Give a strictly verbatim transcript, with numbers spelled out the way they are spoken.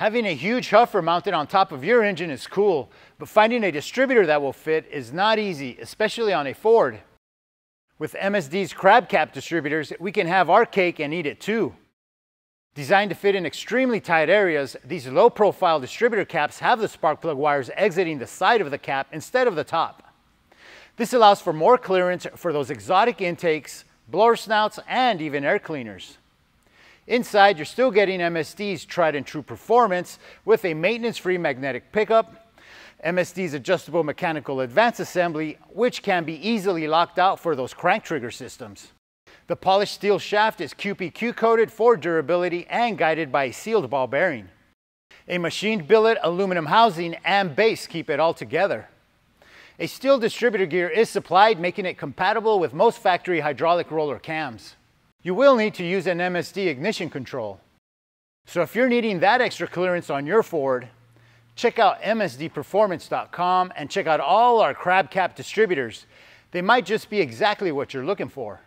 Having a huge huffer mounted on top of your engine is cool, but finding a distributor that will fit is not easy, especially on a Ford. With M S D's crab cap distributors, we can have our cake and eat it too. Designed to fit in extremely tight areas, these low-profile distributor caps have the spark plug wires exiting the side of the cap instead of the top. This allows for more clearance for those exotic intakes, blower snouts, and even air cleaners. Inside, you're still getting M S D's tried and true performance with a maintenance-free magnetic pickup, M S D's adjustable mechanical advance assembly, which can be easily locked out for those crank trigger systems. The polished steel shaft is Q P Q coated for durability and guided by a sealed ball bearing. A machined billet, aluminum housing, and base keep it all together. A steel distributor gear is supplied, making it compatible with most factory hydraulic roller cams. You will need to use an M S D ignition control. So if you're needing that extra clearance on your Ford, check out M S D performance dot com and check out all our crab cap distributors. They might just be exactly what you're looking for.